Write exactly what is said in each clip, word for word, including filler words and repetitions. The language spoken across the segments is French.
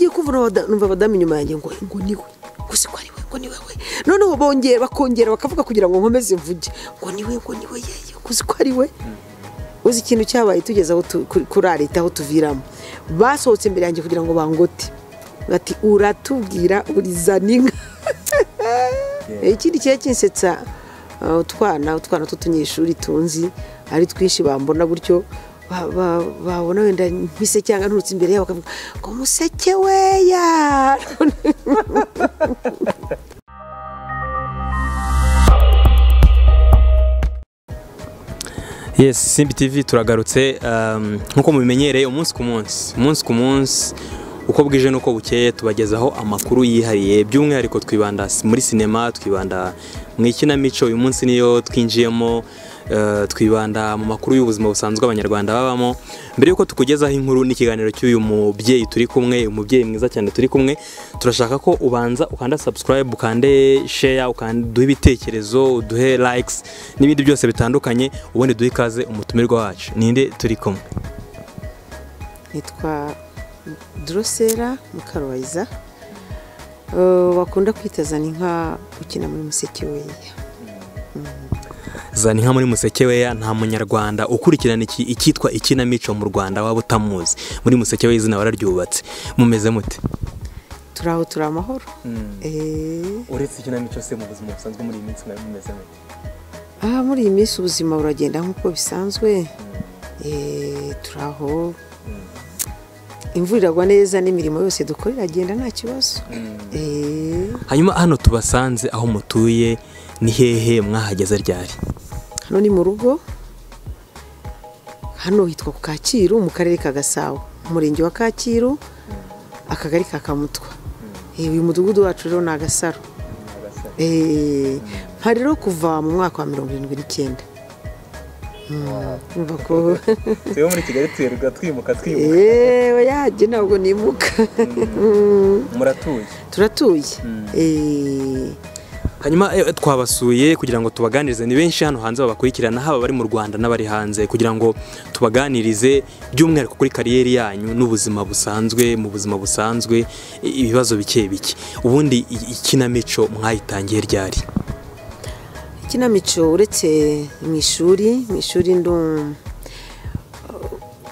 ngiye kuvura numva badami nyuma yanjye ngo ngo niwe gusa kwari we ngo niwe we noneho bongera bakongera bakavuga kugira ngo nkomeze mvuge ngo niwe ngo niwe yeye gusa kwari we uzi ikintu cyabaye tugeza aho kurarita aho tuviramo basohotse imbere yanjye kugira ngo bangote bati uratubwira uri Zaninka ikindi cye kinsetsa utwana utwana tutunyeshuri tunzi ari twishi bambona buryo babona wenda mpise cyangwa nturutse imbere yabo bakavuga ngo Musekeweya. Yes, Simbi T V turagarutse nkuko mubimenyereye umunsi ku munsi umunsi ku munsi uko bwije nuko bukeye tubagezaho amakuru yihariye by'umwihariko twibanda muri sinema twibanda mu ikinamico uyu munsi niyo twinjiyemo twibanda mu makuru y'ubuzima busanzwe abanyarwanda babamo mbere yuko tukugezaho inkuru n'ikiganiro cy'uyu mubyeyi turi kumwe umubyeyi mwiza cyane turi kumwe turashaka ko ubanza ukanda subscribe ukande share ukanduha ibitekerezo uduhe likes n'ibindi byose bitandukanye ubone duhe ikaze umutumirwa wacu ninde turi kumwe nitwa Dorcella Mukarubayiza bakunda kwita Zaninka ukina muri Musekeweya. Zaninka muri Musekeweya nta munyarwanda ukurikirana iki ikitwa ikinamico mu Rwanda waba utamuzi muri Musekeweya izina bararyubatse mumeze mute turaho turamahoro eh uretse ikinamico se mu buzima busanzwe muri iminsi nayo mumeze mute ah muri iminsi ubuzima buragenda nkuko bisanzwe eh turaho imvuragwa neza n'imirimo yose dukorera agenda nta kibazo eh hanyuma hano tubasanze aho mutuye ni hehe mwahageze ryari hano ni mu rugo hano hitwa ku Kacyiru mu karere ka Gasabo umurenge wa Kacyiru akagari ka Kamutwa uyu mudugudu wacu rero na Gasaro eh hari rero kuva mu mwaka wa mirongo irindwi n'icyenda mbako cyo muri Kigali twerwa twimuka twimuka eh oyaje nabwo nimuka muratuye turatuye eh hanyuma twabasuye kugira ngo tubaganirize ni benshi hano hanze babakurikirana haba bari mu Rwanda n'abari hanze kugira ngo tubaganirize by'umwihariko kuri kariyeri yanyu n'ubuzima busanzwe mu buzima busanzwe ibibazo bike bike ubundi ikinamico mwayitangiye ryari ikinamico uretse mu ishuri mu ishuri ndo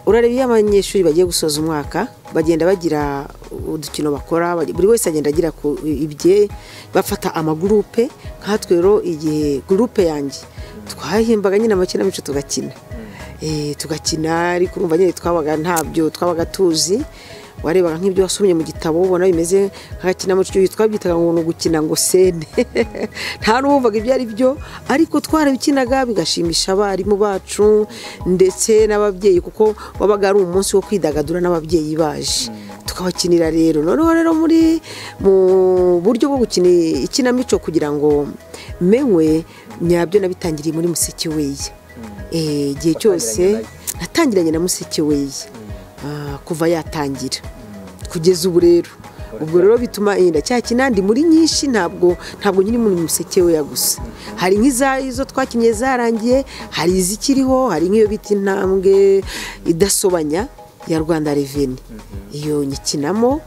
urarebiye abanyeshuri bagiye gusoza umwaka bagenda bagira udukino bakora buri wese agenda agira ku ibye bafata amagurupe nkatwe rero igihe gurupe yanjye twahimbaga nyina amakinamico tugakina eh tugakina ariko urumva nyine twabaga ntabyo twabaga tuzi warebaga nk'ibyo wasomye mu gitabo ubona bimeze nk'akinamico yitwa byitaga ngo gukina ngo sene nta n'uwumvaga ibyo ari byo ariko twarabikinaga bigashimisha abarimu bacu ndetse n'ababyeyi kuko wabaga ari umunsi wo kwidagadura n'ababyeyi baje tukabakinira rero noneho rero muri mu buryo bwo gukina ikinamico kugira ngo menywe nyabyo nabitangiriye muri Musekeweya eh gihe cyose natangiranye na Musekeweya kuva yatangira kugeza ubu rero ubwo rero bituma inda cyakinandi muri nyinshi ntabwo ntabwo nyiri mu Musekeweya gusa hari nk'iza izo twakinye zarangiye hari izikiriho hari nk'iyo biti ntambwe idasobanya ya Rwanda Revenue iyo nyikinamo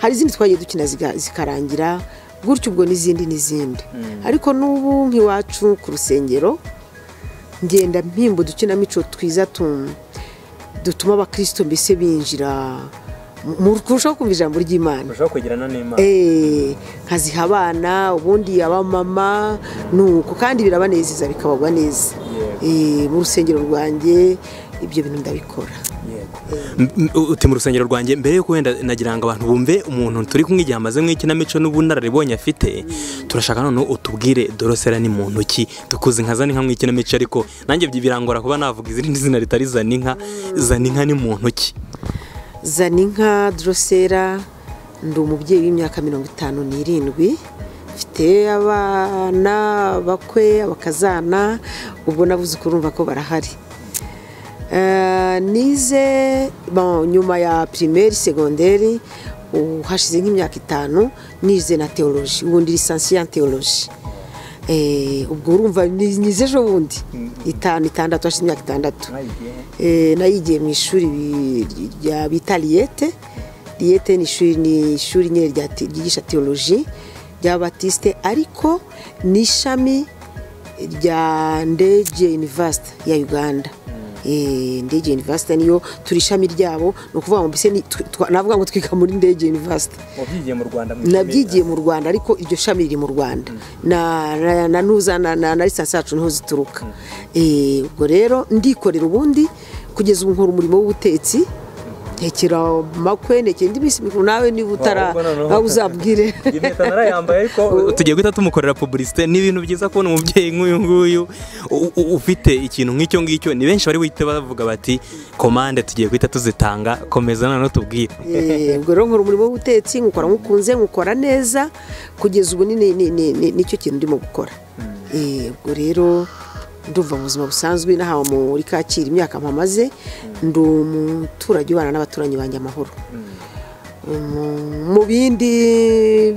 hari izindi twagiye dukina zikarangira gutyo ubwo n'izindi n'izindi ariko n'ubu nk'iwacu ku rusengero ngenda mpimbo dukina mico twiza tumwe dutuma abakristo mbese binjira mu kurushaho kumva ijambo ry'Imana kurushaho kugirana n'Imana eh kaziha abana ubundi abamama nuko kandi birabanezeza bikabagwa neza eh mu rusengero rwanjye ibyo bintu ndabikora uti mu rusengero rwanjye mbere yo kwenda nagiranga abantu bumve umuntu turi kumwe igiamaze mw'ikinamico n'ubunararibonye afite turashaka none utubwire Dorcella ni muntu ki dukuze nka Zaninka mw'ikinamico ariko nanjye byibirangora kuba navuga izindi zina ritari Zaninka Zaninka ni muntu ki Zaninka Dorcella ndi umubyeyi w'imyaka mirongo itanu n'irindwi mfite abana bakwe abakazana ubwo navuze kurumva ko barahari nize bon nyuma ya primaire secondaire uhashize nk'imyaka itanu nize na theology ubundi lisansi en theology eh ubwo urumva nize ejo bundi itanu itandatu hashize imyaka itandatu eh nayigiye mu ishuri rya bitaliete Liyete ni ishuri nyine ryigisha theology ry'abatiste ariko nishami rya Ndege University ya Uganda. Eh Ndege University niyo turishami ryabo no kuvuga ngo mbese navuga ngo twika muri Ndege University. Wabyigiye mu Rwanda mu Nabyigiye mu Rwanda ariko iryo shami riri mu Rwanda. Na nanuza na na lisansi yacu niho zituruka. Eh ubwo rero ndikorera ubundi kugeza ubu nkora umurimo w'ubutetsi. Tekira makwe neke ndi bisi nawe ni butara uzabwire imeta narayambaye ariko tugiye guhita tumukorera publicité ni ibintu byiza kubona umubyeyi nk'uyu nguyu ufite ikintu nk'icyo ngicyo ni benshi bari wite bavuga bati commande tugiye guhita tuzitanga komeza nano tubwire eh ubwo rero nkora umurimo w'ubutetsi nkora nkukunze nkora neza kugeza ubu ni nicyo kintu ndimo gukora eh ubwo rero nduva muzima busanzwe nahawe muri Kakira imyaka mpamaze ndu muturage ubana n'abaturanyi banje amahoro mu bindi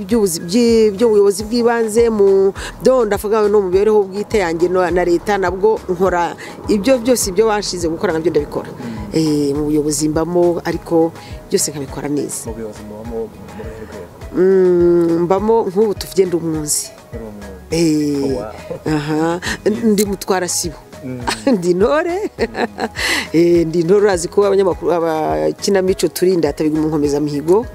by'ubuyobozi bw'ibanze mu donda afagawe no mu bereho bwite yange na leta nabwo nkora ibyo byose ibyo bashize gukora nabyo ndabikora eh mu buyobozi mbamo ariko byose nkabikora neza mu buyobozi mbamo mbamo nk'ubu tuvugenda umunsi eh aha ndi mutwara sibo ndi nore eh ndi ntorazi ko abanyamakuru abakina mico turinda tabiga umunkomeza mihigo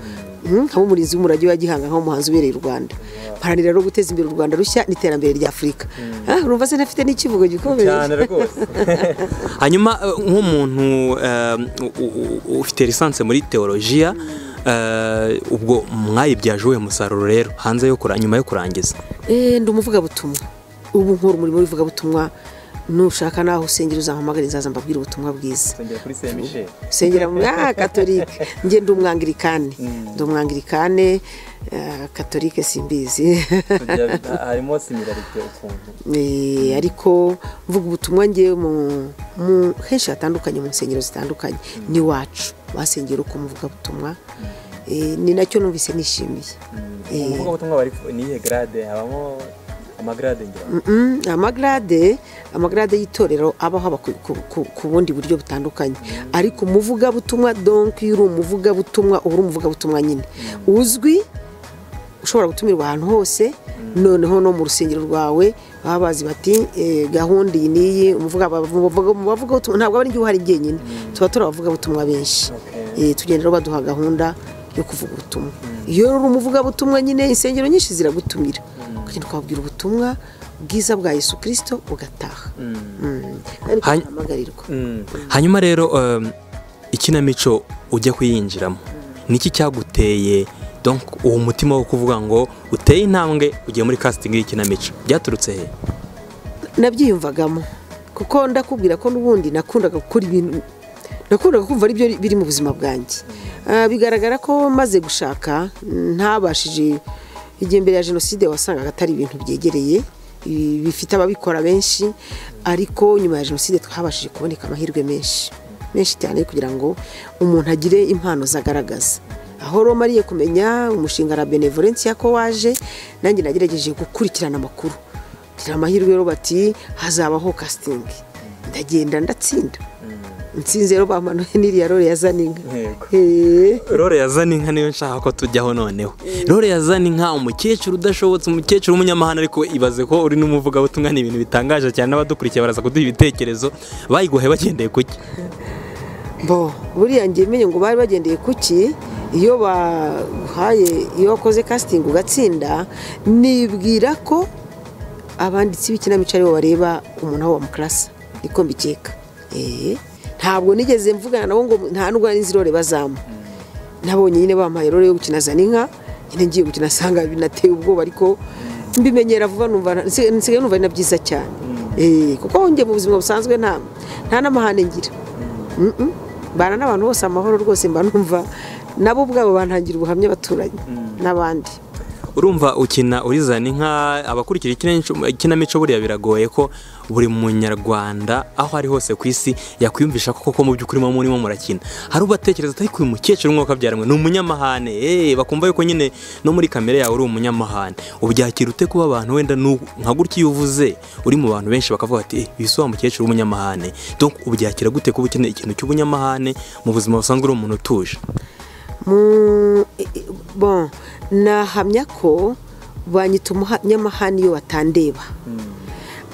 nkabo murinzi umurage wa Gihanga nkabo muhanzi ubereye Rwanda paranira rero guteza imbere Rwanda rushya niterambere rya Afrika ah urumva se nafite n'ikivugo gikomeye cyane rwose hanyuma nk'umuntu ufite lisansi muri teologiya ubwo mwayibyaje uwe musaruro rero hanze yo kuranya nyuma yo kurangiza eh ndumuvuga butumwa ubu nkora umurimo wivuga butumwa nushaka naho usengera uzahamagara izaza mbabwira ubutumwa bwiza sengera kuri Saint Michel sengera mu Katolike nge ndumwangirikane ndumwangirikane Katolike simbizi harimo similarité ukuntu eh ariko mvuga ubutumwa nge mu henshi atandukanye mu nsengero zitandukanye ni wacu wasengera uko mvuga butumwa eh ni nacyo numvise nishimiye eh mvuga ubutumwa bari niye grade habamo amagrade ngira mhm amagrade amagrade yitorero abaho abakubundi buryo butandukanye ariko muvuga butumwa donc yuri umuvuga butumwa uri umuvuga butumwa nyine uzwi ushobora gutumirwa ahantu hose noneho no mu rusengero rwawe babazi bati gahunda niyi umuvuga bavuga ntabwo ari ngiye hari ngenyine tuba turavuga butumwa benshi eh tugendero baduha gahunda yo kuvuga ubutumwa iyo uri umuvuga butumwa nyine insengero nyinshi ziragutumira kandi twabwira ubutumwa bwiza bwa Yesu Kristo ugataha hanyuma rero ikinamico ujya kuyinjiramo niki cyaguteye donc uwo mutima wo kuvuga ngo uteye intambwe ugiye muri casting y'ikinamico byaturutse he nabyiyumvagamo kuko ndakubwira ko nubundi nakundaga gukora ibintu nakundaga kumva ari byo biri mu buzima bwanjye bigaragara ko maze gushaka ntabashije igihe mbere ya jenoside wasangaga atari ibintu byegereye bifite ababikora benshi ariko nyuma ya jenoside twabashije kuboneka amahirwe menshi menshi cyane kugira ngo umuntu agire impano zagaragaza aho romariye kumenya umushinga wa benevolence yako waje nanjye nagerageje gukurikirana amakuru gira amahirwe rero bati hazabaho casting ndagenda ndatsinda nsinze rero bamano niri ya Role ya Zaninka eh Role ya Zaninka niyo nshaka ko tujyaho noneho Role ya Zaninka umukecuru udashobotse umukecuru umunyamahana ariko ibaze ko uri numuvuga butumwa ni ibintu bitangaje cyane abadukurikiye baraza kuduha ibitekerezo bayiguhe bagendeye kuki bo buri yangiye menye ngo bari bagendeye kuki iyo bahaye iyo koze casting ugatsinda nibwira ko abanditsi b'ikinamico ari bo bareba umuntu aho bamuklasa niko mbikeka eh ntabwo nigeze mvugana nawo ngo nta nubwo ari nzirore bazama nabonye nyine bampaye Role yo gukina Zaninka nyine ngiye gukina sanga binateye ubwoba ariko mbimenyera vuba numva nsigaye numva ari nabyiza cyane eh kuko ngiye mu buzima busanzwe nta nta namahane ngira mhm bana n'abantu bose amahoro rwose mba numva nabo ubwabo bantangira ubuhamya baturanye nabandi urumva ukina uri Zaninka abakurikira ikinamico buriya biragoye ko buri munyarwanda aho ari hose kwisi yakwiyumvisha koko ko mu byukuri mu muri mu murakina hari ubatekereza atari ku mukecuru umwaka byaramwe no umunyamahane eh bakumva yuko nyine no muri kamera yawe uri umunyamahane ubyakira ute kuba abantu wenda nka gutyo uvuze uri mu bantu benshi bakavuga ati Yesu wa mukecuru umunyamahane donc ubyakira gute kuba ikintu cy'ubunyamahane mu buzima busanzwe uri umuntu utuje mu bon nahamya ko banyita umunyamahani yo batandeba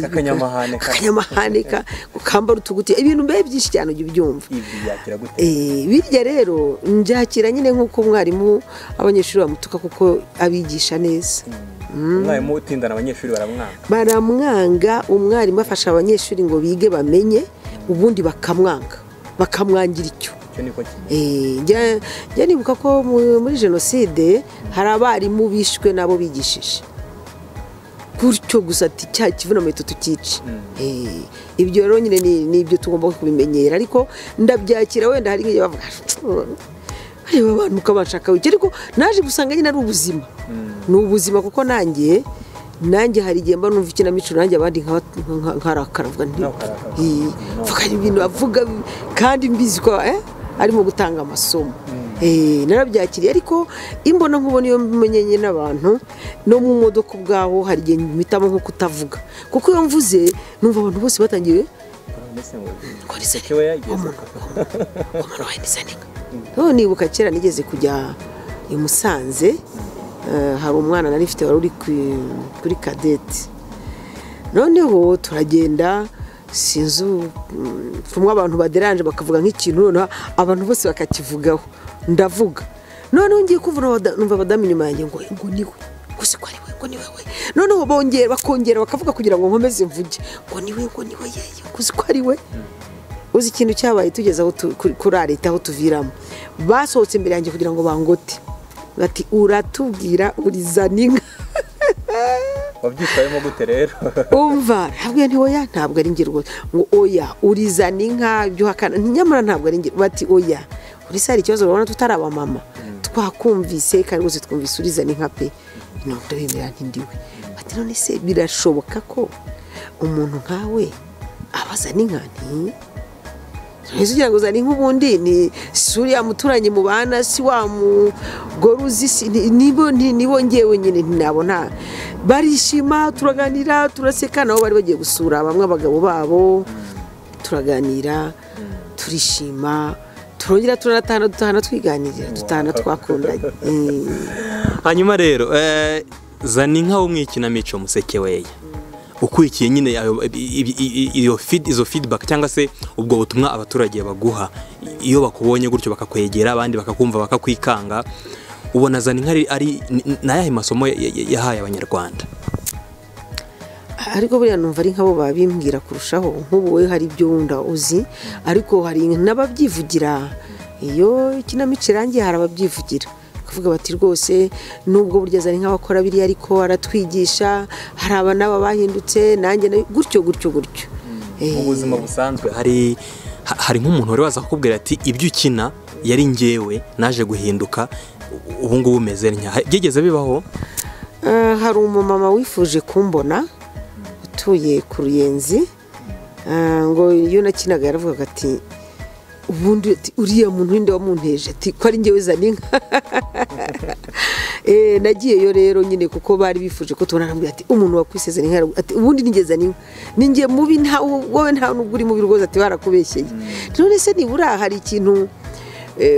kakanyamahane kakanyamahane kukamba rutuguti ibintu mbe byinshi cyane ubyumva ibyakira gute eh birya rero njakira nyine nkuko mwarimu abanyeshuri bamutuka kuko abigisha neza mwarimu utindana abanyeshuri baramwanga baramwanga umwarimu afasha abanyeshuri ngo bige bamenye ubundi bakamwanga bakamwangira icyo eh njye njye nibuka ko muri genocide hari abarimu bishwe nabo bigishije kuricyo gusa ati cya kivuna meto tukici eh ibyo rero nyine ni ibyo tugomba kubimenyera ariko ndabyakira wenda hari ngiye bavuga ari abantu kabashaka wiki ariko naje gusanga nyine ari ubuzima n'ubuzima kuko nangiye nanjye hari giye mba numva ikinamico nanjye abandi nkarakaravuga nti eh fukari ibintu avuga kandi mbizi ko eh arimo gutanga amasomo eh narabyakiriye ariko imbona nkubona iyo mmenyenye nabantu no mu modoka ubwaho hari giye mitamo nko kutavuga kuko iyo mvuze numva abantu bose batangiye Musekeweya no nibuka kera nigeze kujya imusanze hari umwana nari mfite wari uri kuri kadete noneho turagenda sinzu fumwa abantu baderanje bakavuga nk'ikintu none abantu bose bakakivugaho ndavuga none ngiye kuvura numva badamini manje ngo ngo niwe gusa kwari we ngo niwe we none ho bongera bakongera bakavuga kugira ngo nkomeze mvuge ngo niwe ngo niwe yeye gusa kwari we uzi ikintu cyabaye tugeze aho kurarita aho tuviramo basohotse imbere yanjye kugira ngo bangote bati uratubwira uri Zaninka wabyitayemo gute rero umva ntabwo nti oya ntabwo ari ngirwa ngo oya uri Zaninka byo hakana ntinyamara ntabwo ari ngirwa bati oya uri sari cyozo babona tutaraba mama twakumvise kandi guze twumvise uri Zaninka pe no ndabimera ntindiwe bati none se birashoboka ko umuntu nkawe abaza ninka nti Yesu cyangwa Zaninka ubundi ni suri ya muturanye mu bana si wa mugoruzi nibo nibo ngewe nyine nabona barishima turaganira turaseka naho bari bagiye gusura bamwe abagabo babo turaganira turishima turongera turatana dutana twiganirira dutana twakundanye hanyuma rero eh Zaninka umwikinamico Musekeweya ukwikiye nyine iyo feed izo feedback cyangwa se ubwo butumwa abaturage baguha iyo bakubonye gutyo bakakwegera abandi bakakumva bakakwikanga ubona Zaninka ari nayahe masomo yahaye abanyarwanda ariko buriya numva ari nkabo babimbwira kurushaho nk'ubuwe hari ibyo wunda uzi ariko hari nababyivugira iyo ikinamico irangiye harababyivugira kuvuga bati rwose nubwo burya Zaninka bakora biri ariko aratwigisha hari abana babahindutse nanjye gutyo gutyo gutyo mu buzima busanzwe hari hari nk'umuntu wari waza kukubwira ati ibyo ukina yari ngewe naje guhinduka ubu ngubu meze ntya byigeze bibaho hari umumama wifuje kumbona utuye ku Ruyenzi ngo iyo nakinaga yaravugaga ati ubundi uriya muntu winde wamunteje ati ko ari ngewe Zaninka eh nagiye yo rero nyine kuko bari bifuje ko tubona nambwira ati umuntu wakwise Zaninka ati ubundi ningeze Zaninka ningiye mubi nta wowe nta n'uguri mu birugoza ati barakubesheye none se nibura hari ikintu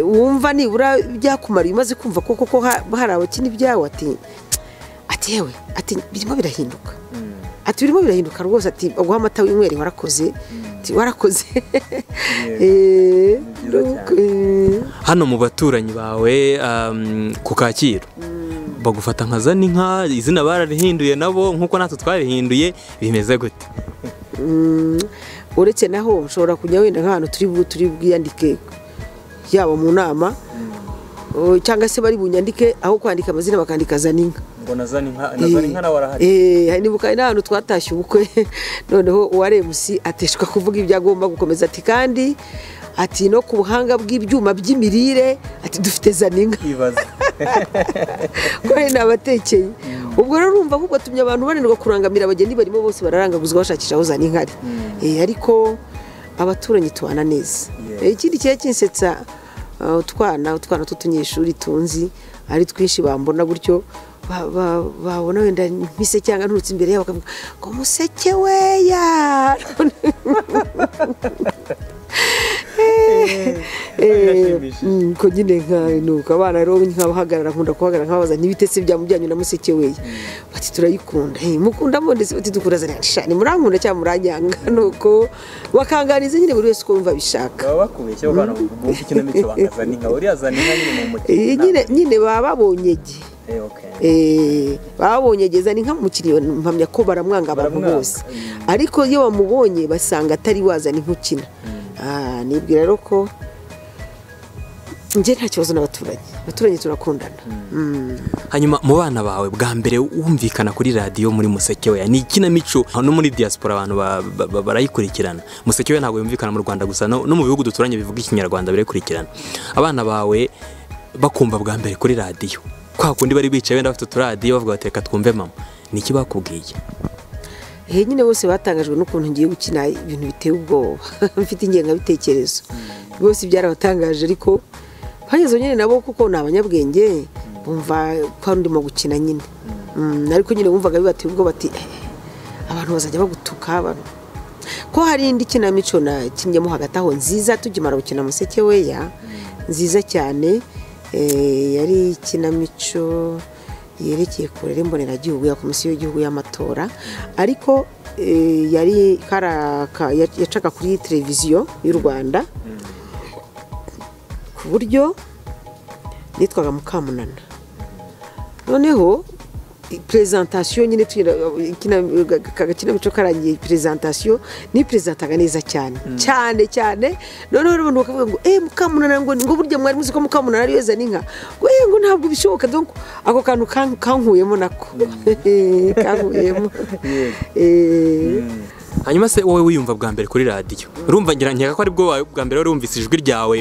wumva nibura byakumara imaze kumva koko ko hari abakini byawe ati ati yewe ati birimo birahinduka ati birimo birahinduka rwose ati guha amata w'inyweri warakoze warakoze hano mu baturanyi bawe ku Kacyiru bagufata nka Zaninka izina bararihinduye nabo nkuko natwe twarihinduye bimeze gute uretse naho ushobora kujya wenda nk'abantu turi turi bwiyandike yaba mu nama cyangwa se bari bunyandike aho kwandika amazina bakandika Zaninka bona Zaninka na Zaninka na warahari eh hani buka ina hano twatashye ubukwe noneho uware musi ateshwa kuvuga ibyo agomba gukomeza ati kandi ati no ku buhanga bw'ibyuma by'imirire ati dufite Zaninka ibaza ko hari nabatekeye ubwo rero urumva ahubwo tumye abantu banenwa kurangamira abageni barimo bose bararangaguzwa bashakisha aho Zaninka eh ariko abaturanyi tubana neza ikindi cyaye kinsetsa utwana utwana tutunyeshuri tunzi ari twinshi bambona gutyo babona wenda mpise cyangwa nturutse imbere yabo bakavuga ngo Musekeweya eh kugine nka nuko abana rero nkabahagarara nkunda kuhagarara nkabaza nibitetse bya mujyanyu na Musekeweya bati turayikunda eh mukunda mo ndetse bati dukuraza cyane murankunda cyane muranyanga nuko wakanganiza nyine buri wese kumva bishaka baba bakubeshye bana ngo ikinamico bakaza ni nka uri Zaninka nyine mu mukino nyine nyine bababonyege eh okay eh babonyegeza ni nka mukino mpamya ko baramwanga abantu bose ariko iyo bamubonye basanga atari waza ni nkukina ah nibwira rero ko nje ntakibazo n'abaturanye abaturanye turakundana hanyuma mu bana bawe bwa mbere wumvikana kuri radio muri Musekeweya ni ikinamico no muri diaspora abantu barayikurikirana Musekeweya ntabwo yumvikana mu Rwanda gusa no mu bihugu duturanye bivuga ikinyarwanda birekurikirana abana bawe bakumva bwa mbere kuri radio kwa kundi bari bicaye wenda bafite turadiyo bavuga bateka twumve mama niki bakubwiye eh nyine bose batangajwe n'ukuntu ngiye gukina ibintu biteye ubwoba mfite ingenga bitekerezo bose byarabatangaje ariko bageze nyine nabo kuko nabanyabwenge bumva kwa ndimo gukina nyine ariko nyine bumvaga bibateye ubwoba bati abantu bazajya bagutuka abantu ko hari indi kinamico na kinjemo hagati aho nziza tugimara gukina Musekeweya nziza cyane eh yari kinamico yerekeye kurere mbonera gihugu ya komisiyo y'igihugu y'amatora ariko yari karaka yacaga kuri televiziyo y'u Rwanda ku buryo nitwaga Mukamunana noneho presentation nyine kinakina mico karangiye presentation ni presentaga neza cyane cyane cyane noneho rero abantu bakavuga ngo eh Mukamunana ngo ngo buryo mwari muzi ko Mukamunana ari Zaninka ngo eh ngo ntabwo bishoboka donc ako kantu kankuyemo nako kankuyemo eh hanyuma se wowe wiyumva bwa mbere kuri radio urumva ngira nkeka ko ari bwo wawe bwa mbere wari wumvise ijwi ryawe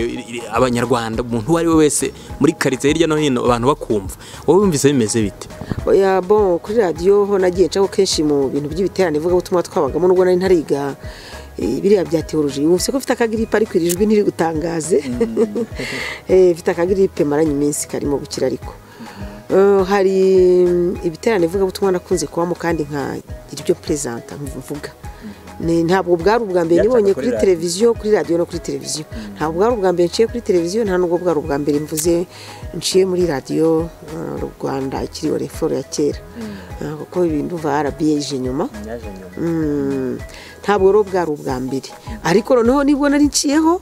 abanyarwanda umuntu wari we wese muri quartier hirya no hino abantu bakumva wowe wumvise bimeze bite ya bon kuri radio ho nagiye ncaho kenshi mu bintu by'ibiterane ivuga ubutumwa twabagamo n'ubwo nari ntariga biriya byateoloji wumvise ko mfite akagripe ariko irijwi ntiri gutangaze eh mfite akagripe maranye iminsi karimo gukira ariko hari ibiterane ivuga ubutumwa nakunze kuba mu kandi nka iryo presenta mvuga ne ntabwo bwari ubwa mbere nibonye kuri televiziyo kuri radio no kuri televiziyo ntabwo bwari ubwa mbere nciye kuri televiziyo nta nubwo bwari ubwa mbere mvuze nciye muri radio Rwanda ikiriho reform ya kera kuko ibintu va arabiyeje nyuma ntabwo ro bwari ubwa mbere ariko noneho nibwo nari nciyeho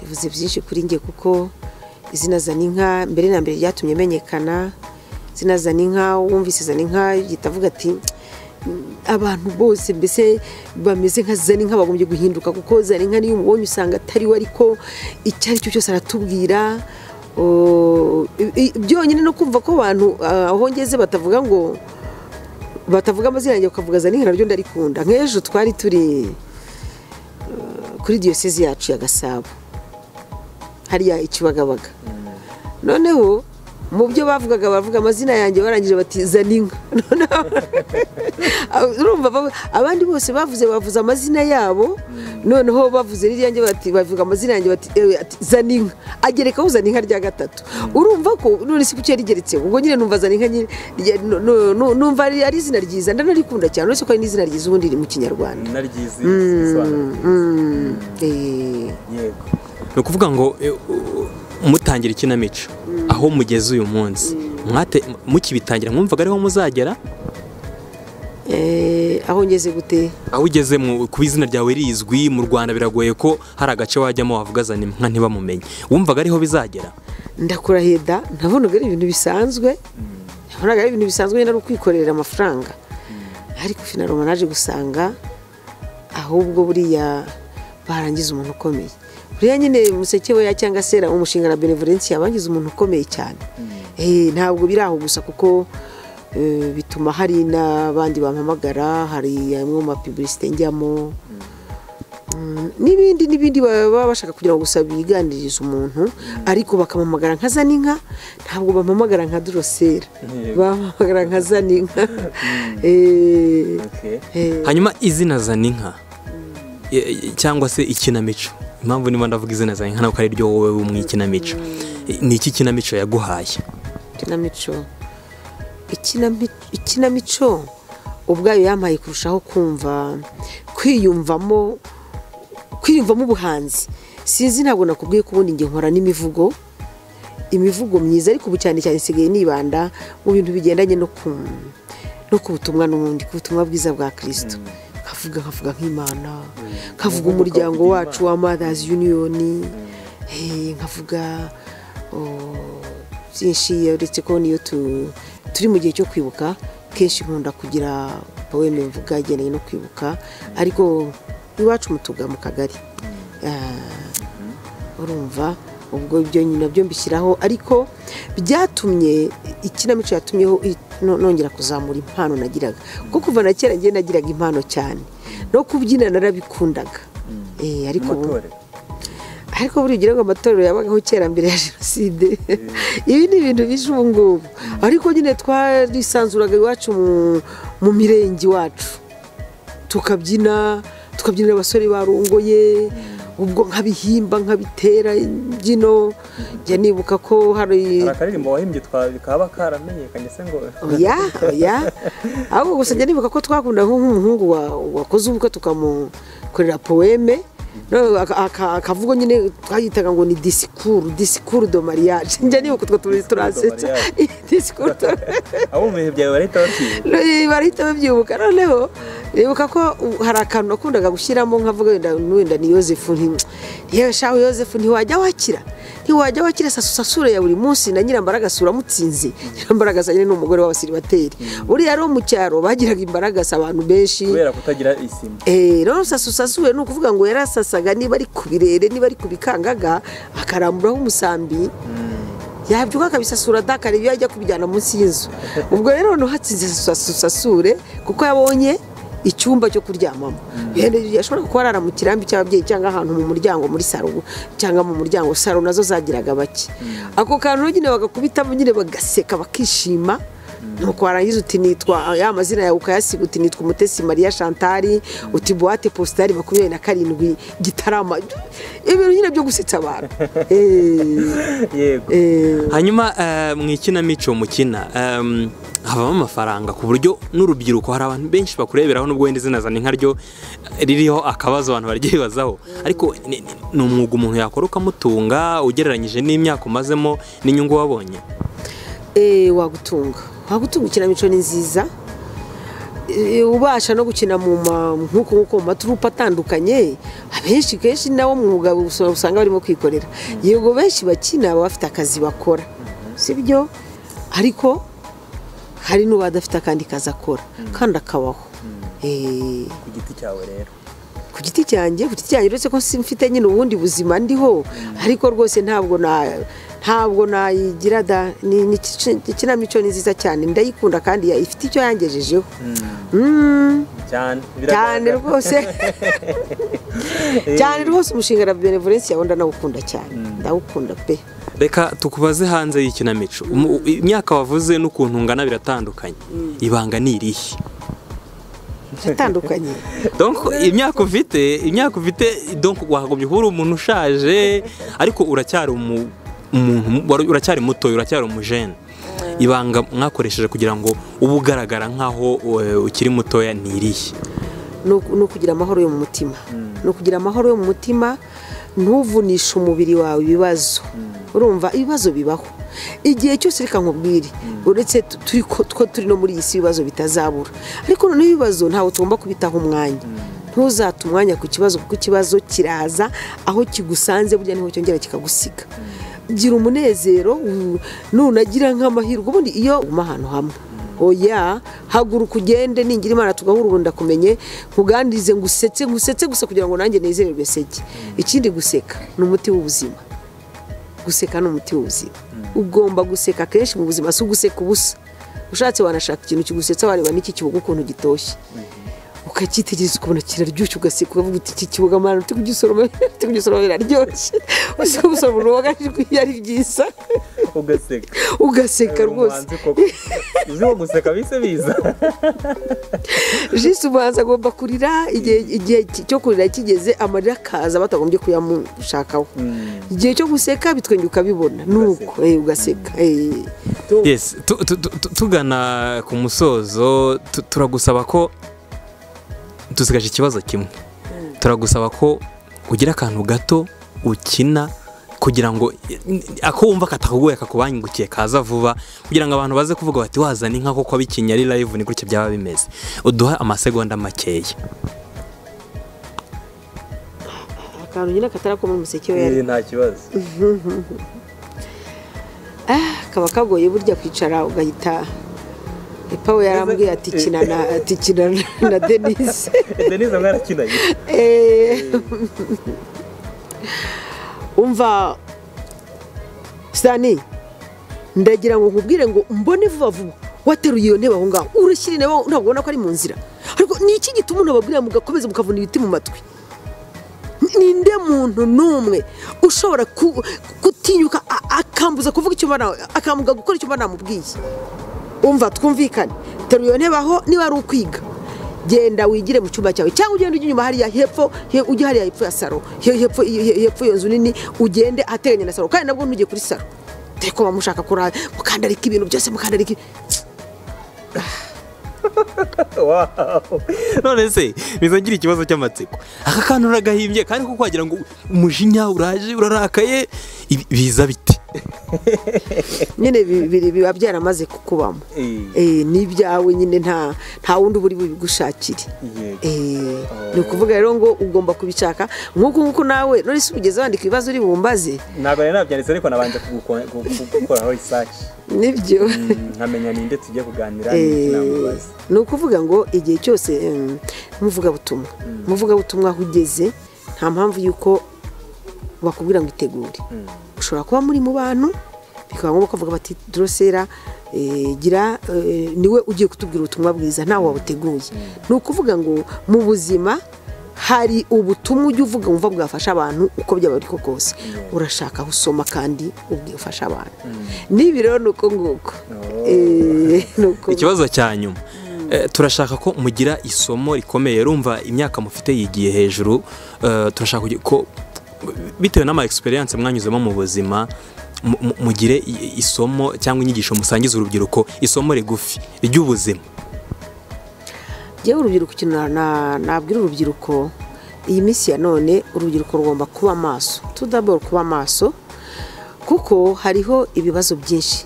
rivuze byinshi kuri nje kuko izina Zaninka mbere na mbere ryatumye menyekana izina Zaninka wumvise Zaninka yitavuga ati abantu bose mbese bameze nka Zaninka bagombye guhinduka kuko Zaninka niyo umubonye usanga atari we ariko icyari cyo cyose aratubwira byonyine no kumva ko abantu aho ngeze batavuga ngo batavuga amazina yanjye bakavuga Zaninka nabyo ndarikunda nk'ejo twari turi kuri diocese yacu ya Gasabo hariya Ikibagabaga noneho mu byo bavugaga bavuga amazina yanjye barangije bati Zaninka urumva abandi bose bavuze bavuze amazina yabo noneho bavuze ryanjye bati bavuga amazina yanjye bati Zaninka agereka ho Zaninka rya gatatu urumva ko none si kucye rigeretse ubwo nyine numva Zaninka nyine numva ari izina ryiza ndanarikunda cyane uretse ko ari izina ryiza ubundi iri mu kinyarwanda naryiza yego no kuvuga ngo mutangira ikinamico aho mugeze uyu munsi mwate mukibitangira mwumvaga ariho muzagera eh aho ngeze gute aho ugeze mu kubizina ryawe rizwi mu Rwanda biragoye ko hari agace wajyamo wavugazana nka ntibamumenye wumvaga ariho bizagera ndakuraheda ntabonaga ari ibintu bisanzwe ntabonaga ari ibintu bisanzwe n'arukwikorera amafaranga ariko finalo naje gusanga ahubwo buriya barangiza umuntu ukomeye. Buriya nyine Musekeweya cyangwa sera umushinga na benevolence yabangiza umuntu ukomeye cyane. Eh ntabwo biraho gusa kuko bituma hari n'abandi bampamagara, hari amwe mu publicity njyamo. Nibindi nibindi baba bashaka kugira ngo gusaba biganiriza umuntu ariko bakamamagara nka Zaninka, ntabwo bamamagara nka Dorcella, bamamagara nka Zaninka. Eh hanyuma izina Zaninka cyangwa se ikinamico, impamvu niba ndavuga izina Zaninka nako ari ryo wowe umwikinamico, ni iki kinamico yaguhaye? Ikinamico ikinamico ubwayo yamaye kurushaho kumva kwiyumvamo kwiyumvamo ubuhanzi. Sinzi ntabwo nakubwiye kubundi nge nkora n'imivugo imivugo myiza, ariko bucyane cyane sigaye nibanda mu bintu bigendanye no ku no kubutumwa n'ubundi kubutumwa bwiza bwa Kristo. Kavuga kavuga nk'Imana, kavuga umuryango wacu wa Mothers Union, eh nkavuga byinshi uretse ko niyo turi mu gihe cyo kwibuka. Kenshi nkunda kugira poeme mvuga igeneye no kwibuka, ariko iwacu mutuga mu kagari urumva ubwo ibyo nyina byo mbishyiraho, ariko byatumye ikinamico yatumyeho nongera kuzamura impano nagiraga, kuko kuva na kera ngiye nagiraga impano cyane no kubyina narabikundaga. Eh ariko ariko buri gihe ngo amatorero yabagaho kera mbere ya Jenoside, ibi ni ibintu bijungubu, ariko nyine twarisanzuraga iwacu mu mirenge iwacu tukabyina tukabyinira abasore barongoye, ubwo nkabihimba nkabitera byino. Je nibuka ko hari akaririmbo wahimbye twabikaba karamenyekanye se ngo ya ya ahubwo gusa je nibuka ko twakunda nk'umuhungu wakoze ubukwe tukamukorera poeme no akavugo nyine twagitaga ngo ni discours discours de mariage. Je nibuka twa turasetsa discours abo mehe bya barita bati barita byibuka noneho nibuka ko hari akantu nakundaga gushyiramo nkavuga wenda ni Yosefu nti yeshaho Yosefu nti wajya wakira nti wajya wakira sasusasura ya buri munsi na nyirambaraga sura mutsinzi nyirambaraga sa nyine n'umugore w'abasiribateri uri yaro mu cyaro bagiraga imbaraga sa abantu benshi kubera kutagira isima. Eh rero sasusasura no kuvuga ngo yarasasaga niba ari kubirere niba ari kubikangaga akaramburaho umusambi yabyuka kabisasura dakare ibyo ajya kubijyana munsi y'inzu. Ubwo rero no hatsinze sasusasure kuko yabonye icyumba cyo kuryamamo. Yende yashobora kwarara mu kirambi cy'ababyeyi cyangwa ahantu mu muryango muri salo cyangwa mu muryango salo nazo zagiraga bake. Ako kantu nyine bagakubita nyine bagaseka bakishima. Nuko warangiza uti nitwa ya mazina yawe ukayasiga uti nitwa Umutesi Maria Chantari, uti Boate Postari makumyabiri na karindwi Gitarama. Ibintu nyine byo gusetsa abantu. Eh yego. Hanyuma mwikinamico mukina um havamo amafaranga ku buryo n'urubyiruko hari abantu benshi bakureberaho nubwo wenda izina Zaninka ryo ririho akabazo abantu barye bazaho, ariko ni umwuga umuntu yakora ukamutunga ugereranyije n'imyaka umazemo n'inyungu wabonye. Eh wagutunga wagutunga ikinamico ni nziza, ubasha no gukina mu nkuko nkuko maturupa atandukanye. Abenshi kenshi nawo mwuga usanga barimo kwikorera, yego benshi bakina bafite akazi bakora sibyo, ariko hari n'uba adafite kandi kazakora kandi akabaho. Eh ku giti cyawe rero ku giti cyanjye ku giti cyanjye uretse ko simfite nyine ubundi buzima ndiho, ariko rwose ntabwo na ntabwo nayigira da ni ikinamico nziza cyane ndayikunda kandi ifite icyo yangejejeho cyane cyane rwose cyane rwose umushinga na benevolence yabonda nawukunda cyane ndawukunda pe. Reka tukubaze hanze y'ikinamico, imyaka wavuze n'ukuntu ngana biratandukanye, ibanga ni irihe? Biratandukanye donc imyaka ufite imyaka ufite donc wagombye kuba umuntu ushaje ariko uracyari umuntu uracyari muto uracyari umujene. Ibanga mwakoresheje kugira ngo ubugaragara nkaho ukiri mutoya ni irihe? No kugira amahoro yo mu mutima, no kugira amahoro yo mu mutima, ntuvunisha umubiri wawe ibibazo. Urumva ibibazo bibaho igihe cyose, reka nkubwire uretse turi ko turi no muri iyi si ibibazo bitazabura, ariko none ibibazo ntawo tugomba kubitaho umwanya. Ntuzata umwanya ku kibazo kuko kibazo kiraza, aho kigusanze burya niho cyongera kikagusiga. Gira umunezero nunagira nk'amahirwe ubundi iyo umahantu hamwe oya haguruka ugende ningira Imana tugahurura ndakumenye kugandize ngusetse ngusetse gusa kugira ngo nanjye nezererwe seke. Ikindi guseka n'umuti w'ubuzima, guseka n'umuti w'ubuzima. Ugomba guseka kenshi mu buzima, si guseka ubusa. Ushatse wanashaka ikintu kigusetsa wareba n'iki kibuga ukuntu gitoshye ukakitegereza ukubona kiraryoshye ugaseka ukavuga uti iki kibuga mara uti kugisoroma uti kugisoroma biraryoshye usaba usaba urubaga ari byiza ugaseka ugaseka rwose uziho guseka bise biza Yesu baza agomba kurira igihe cyo kurira kigeze amarira kaza batagombye kuyamushakaho igihe cyo guseka bitwenguka bibona nuko eh ugaseka eh yes tugana ku musozo turagusaba ko tusigaje ikibazo kimwe. Turagusaba ko ugira akantu gato ukina kugira ngo akumva katakugoye kakubangukiye kaza vuba kugira ngo abantu baze kuvuga bati Wazaninka koko abikinyari live ni gutya byaba bimeze. Uduha amasegonda makeya. Akantu nyina katarako mu Musekeweya. Eh nta kibazo. Ah kaba kagoye burya kwicara ugahita Ipawe yarambwiye ati kinana ati kinana na Denise. Denise mwarakinaye. Eh. Umva Sani ndagira ngo nkubwire ngo mbone vuba vuba wateruye iyo neba honga urushyire neba ntabwo ubona ko ari mu nzira. Ariko ni iki gituma nababwira mugakomeza mukavuna ibiti mu matwi. Ninde muntu numwe ushobora kutinyuka akambuza kuvuga icyo mbana akamuga gukora icyo mbana namubwiye. Umva twumvikane teruyo nebaho ni wari ukwiga genda wigire mu cyumba cyawe cyangwa ugende uginyuma hari ya hepfo uje hari ya hepfo ya saro hepfo hepfo yonzu nini ugende ateganye na saro kandi nabwo nuje kuri saro teko bamushaka kora mukanda rika ibintu byose mukanda rika wow none se bizangira ikibazo cy'amatsiko aka kantu uragahimbye kandi kuko kwagira ngo umujinya uraje urarakaye biza biti nyine bibiri biba byaramaze kukubamo eh nibyawe nyine nta nta wundi buri bigushakire eh no kuvuga rero ngo ugomba kubishaka nkuko nkuko nawe none se ugeze wandika ibibazo uri bumbaze nago rero nabyanditse ariko nabanje gukora research nibyo nkamenya ninde tujye kuganira n'inambaza no kuvuga ngo igihe cyose muvuga butumwa muvuga butumwa hugeze nta mpamvu yuko bakubwira ngo itegure ushobora kuba muri mu bantu bikaba ngo bakavuga bati Dorcella gira niwe ugiye kutubwira ubutumwa bwiza ntawe wabuteguye no kuvuga ngo mu buzima hari ubutumwa ujye uvuga umva bwafasha abantu uko byaba ariko kose urashaka usoma kandi ubwifasha abantu nibi rero nuko nguko eh nuko ikibazo cyanyuma turashaka ko mugira isomo rikomeye rumva imyaka mufite yigiye hejuru turashaka ko bitewe n'ama experience mwanyuzemo mu buzima mugire isomo cyangwa inyigisho musangiza urubyiruko isomo rigufi ry'ubuzima. Yewe urubyiruko kinara nabwira urubyiruko iyi minsi ya none urubyiruko rugomba kuba maso tudabor kuba maso kuko hariho ibibazo byinshi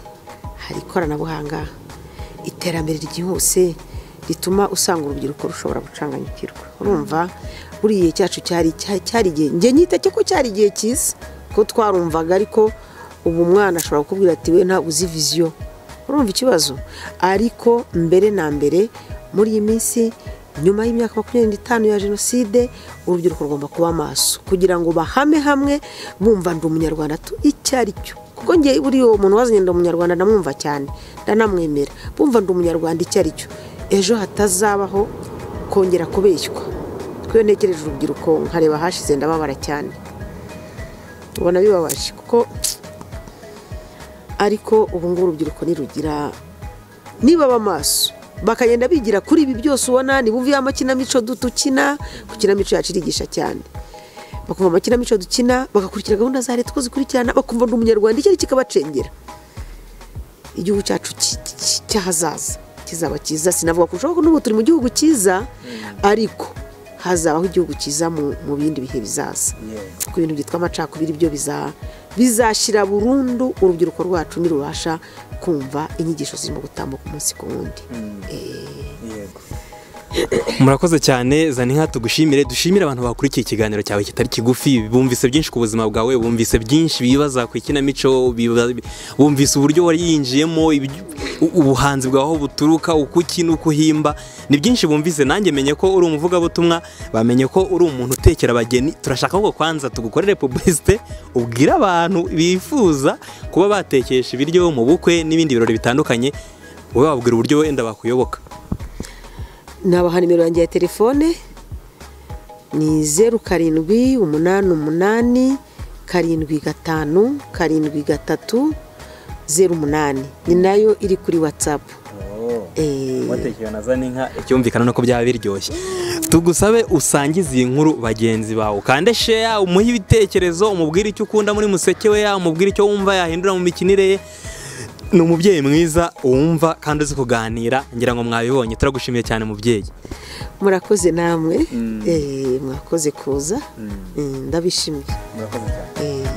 hari koranabuhanga iterambere ryihuse rituma usanga urubyiruko rushobora gucanganyikirwa urumva buriye cyacu cyari cyari gihe nge nyita cyo ko cyari gihe kiza ko twarumvaga ariko ubu mwana ashobora kukubwira ati we nta uzi vision urumva ikibazo ariko mbere na mbere muri iyi minsi nyuma y'imyaka makumyabiri n'itanu ya jenoside urubyiruko rugomba kuba maso kugira ngo bahame hamwe bumva ndi umunyarwanda tu icyari cyo kuko nge buriye uwo muntu wazanye ndi umunyarwanda namwumva cyane ndanamwemera bumva ndi umunyarwanda icyari cyo ejo hatazabaho kongera kubeshywa kuyo nekereje urubyiruko nkareba hashize ndababara cyane ubona bibabaje kuko ariko ubu ngubu urubyiruko nirugira niba bamaso bakagenda bigira kuri ibi byose ubona ni bumva amakinamico dutukina kukinamico yacirigisha cyane bakumva amakinamico dukina bagakurikira gahunda za leta kuzikurikirana bakumva ndi umunyarwanda icyari kikabacengera igihugu cyacu cyahazaza kizaba cyiza sinavuga ko ushobora n'ubu turi mu gihugu cyiza ariko hazabaho igihugu cyiza mu bindi bihe bizaza ku bintu byitwa amacakubiri byo bizashira burundu urubyiruko rwacu nirubasha kumva inyigisho zirimo gutambuka umunsi ku wundi. Murakoze cyane Zaninka, tugushimire, dushimire abantu bakurikiye ikiganiro cyawe kitari kigufi, bumvise byinshi ku buzima bwawe, bumvise byinshi bibaza ku ikinamico, bumvise uburyo wari yinjiyemo, ubuhanzi bwaho buturuka, ukuki n'ukuhimba, ni byinshi bumvise. Nanjye menye ko uri umuvuga butumwa, bamenye ko uri umuntu utekera abageni. Turashaka ko kwanza tugukorere publicite, ubwira abantu bifuza kuba batekesha ibiryo mu bukwe n'ibindi birori bitandukanye, wowe wabwira uburyo wenda bakuyoboka. Nabaha nimero yanjye ya telefone ni zeru karindwi umunani umunani karindwi gatanu karindwi gatatu zeru umunani, ni nayo iri kuri WhatsApp. Oh, eh watekeye na Zaninka, icyumvikana nuko byaba biryoshye. Tugusabe usangize iyi nkuru bagenzi bawo, kande share, umuhe ibitekerezo, umubwire icyo ukunda muri Musekeweya, umubwire icyo wumva yahindura mu mikinire ye. Ni umubyeyi mwiza wumva kandi uzi kuganira, ngira ngo mwabibonye. Turagushimiye cyane mubyeyi. Murakoze namwe, eh mwakoze kuza, ndabishimiye. Murakoze cyane.